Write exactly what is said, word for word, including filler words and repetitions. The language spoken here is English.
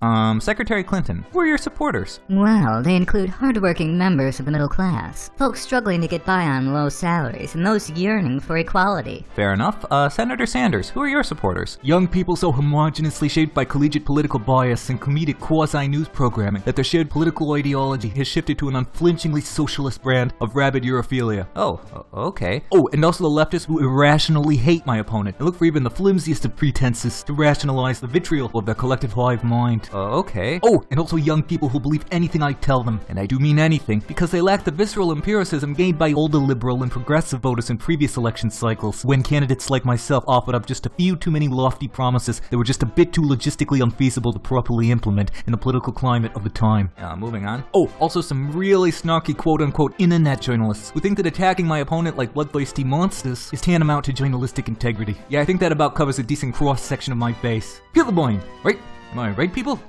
Um, Secretary Clinton, who are your supporters? Well, they include hardworking members of the middle class, folks struggling to get by on low salaries, and those yearning for equality. Fair enough. Uh, Senator Sanders, who are your supporters? Young people so homogeneously shaped by collegiate political bias and comedic quasi-news programming that their shared political ideology has shifted to an unflinchingly socialist brand of rabid Europhilia. Oh, okay. Oh, and also the leftists who irrationally hate my opponent and look for even the flimsiest of pretenses to rationalize the vitriol of their collective hive mind. Uh, okay. Oh, and also young people who believe anything I tell them, and I do mean anything, because they lack the visceral empiricism gained by older liberal and progressive voters in previous election cycles, when candidates like myself offered up just a few too many lofty promises that were just a bit too logistically unfeasible to properly implement in the political climate of the time. Uh, moving on. Oh, also some really snarky quote-unquote internet journalists who think that attacking my opponent like bloodthirsty monsters is tantamount to journalistic integrity. Yeah, I think that about covers a decent cross-section of my base. Peter Boyne, right? Am I right, people?